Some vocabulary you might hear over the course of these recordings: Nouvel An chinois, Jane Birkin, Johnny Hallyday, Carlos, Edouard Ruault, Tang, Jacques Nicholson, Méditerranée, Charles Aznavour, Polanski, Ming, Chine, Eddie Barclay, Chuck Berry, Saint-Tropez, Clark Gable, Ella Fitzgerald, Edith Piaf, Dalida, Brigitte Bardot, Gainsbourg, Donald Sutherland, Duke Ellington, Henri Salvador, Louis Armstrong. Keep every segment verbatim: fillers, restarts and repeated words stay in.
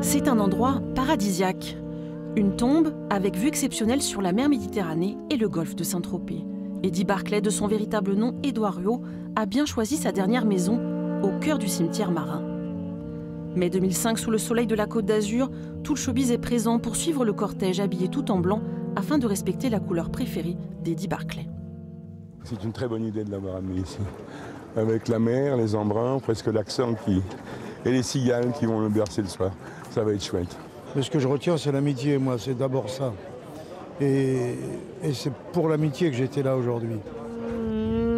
C'est un endroit paradisiaque. Une tombe avec vue exceptionnelle sur la mer Méditerranée et le golfe de Saint-Tropez. Eddie Barclay, de son véritable nom Edouard Ruault, a bien choisi sa dernière maison au cœur du cimetière marin. Mai deux mille cinq, sous le soleil de la Côte d'Azur, tout le showbiz est présent pour suivre le cortège habillé tout en blanc afin de respecter la couleur préférée d'Eddie Barclay. C'est une très bonne idée de l'avoir amené ici. Avec la mer, les embruns, presque l'accent qui... et les cigales qui vont le bercer le soir. Ça va être chouette. Mais ce que je retiens, c'est l'amitié, moi, c'est d'abord ça. Et, et c'est pour l'amitié que j'étais là aujourd'hui.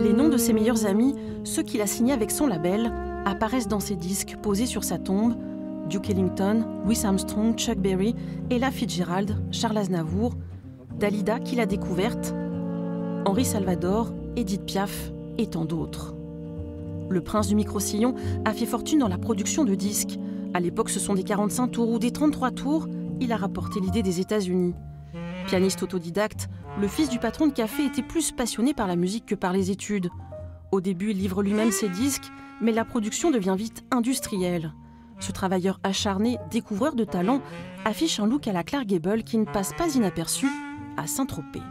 Les noms de ses meilleurs amis, ceux qu'il a signés avec son label, apparaissent dans ses disques posés sur sa tombe. Duke Ellington, Louis Armstrong, Chuck Berry, Ella Fitzgerald, Charles Aznavour, Dalida qu'il a découverte, Henri Salvador, Edith Piaf et tant d'autres. Le prince du micro-sillon a fait fortune dans la production de disques. À l'époque, ce sont des quarante-cinq tours ou des trente-trois tours. Il a rapporté l'idée des États-Unis. Pianiste autodidacte, le fils du patron de café était plus passionné par la musique que par les études. Au début, il livre lui-même ses disques, mais la production devient vite industrielle. Ce travailleur acharné, découvreur de talent, affiche un look à la Clark Gable qui ne passe pas inaperçu à Saint-Tropez.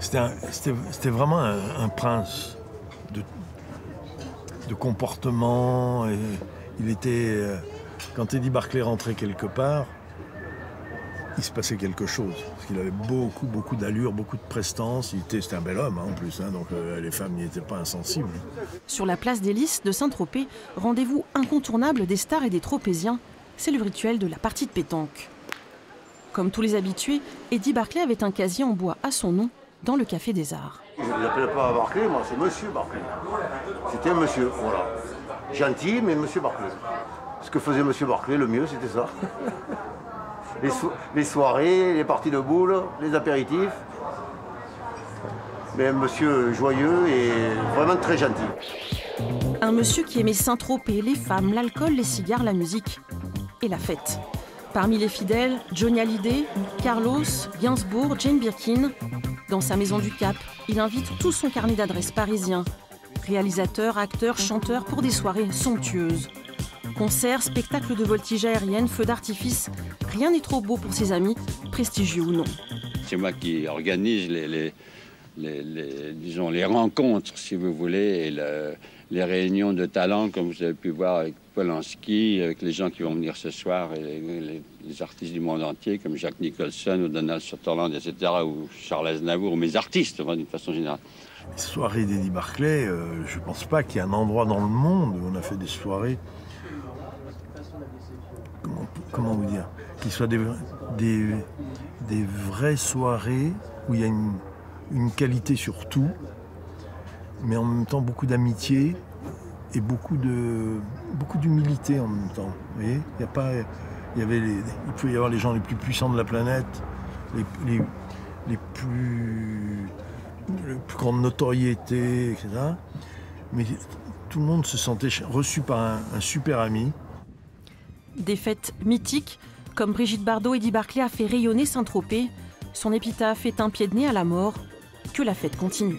C'était vraiment un, un prince de... de comportement. Et il était, euh, quand Eddie Barclay rentrait quelque part, il se passait quelque chose. Parce qu'il avait beaucoup, beaucoup d'allure, beaucoup de prestance. C'était un bel homme hein, en plus, hein, donc euh, les femmes n'y étaient pas insensibles. Sur la place des Lys de Saint-Tropez, rendez-vous incontournable des stars et des Tropéziens. C'est le rituel de la partie de pétanque. Comme tous les habitués, Eddie Barclay avait un casier en bois à son nom dans le Café des Arts. Je ne l'appelais pas Barclay, moi, c'est Monsieur Barclay. C'était Monsieur, voilà. Gentil, mais Monsieur Barclay. Ce que faisait Monsieur Barclay, le mieux, c'était ça. Les, so les soirées, les parties de boules, les apéritifs. Mais un monsieur joyeux et vraiment très gentil. Un monsieur qui aimait Saint-Tropez, les femmes, l'alcool, les cigares, la musique et la fête. Parmi les fidèles, Johnny Hallyday, Carlos, Gainsbourg, Jane Birkin. Dans sa maison du Cap, il invite tout son carnet d'adresses parisien. Réalisateur, acteur, chanteur pour des soirées somptueuses. Concerts, spectacles de voltige aérienne, feux d'artifice, rien n'est trop beau pour ses amis, prestigieux ou non. C'est moi qui organise les, les, les, les, disons, les rencontres, si vous voulez, et le, les réunions de talent, comme vous avez pu voir avec Polanski, avec les gens qui vont venir ce soir, et les, les, les artistes du monde entier, comme Jacques Nicholson ou Donald Sutherland, et cetera, ou Charles Aznavour, ou mes artistes, d'une façon générale. Les soirées d'Eddie Barclay, euh, je ne pense pas qu'il y ait un endroit dans le monde où on a fait des soirées, comment, comment vous dire, qui soient des, des, des vraies soirées où il y a une, une qualité sur tout, mais en même temps beaucoup d'amitié et beaucoup de... beaucoup d'humilité en même temps. Vous voyez, il, y a pas, il, y avait les, il pouvait y avoir les gens les plus puissants de la planète, les, les, les plus, les plus grandes notoriétés, et cetera. Mais tout le monde se sentait reçu par un, un super ami. Des fêtes mythiques, comme Brigitte Bardot, Eddie Barclay a fait rayonner Saint-Tropez. Son épitaphe est un pied de nez à la mort. Que la fête continue.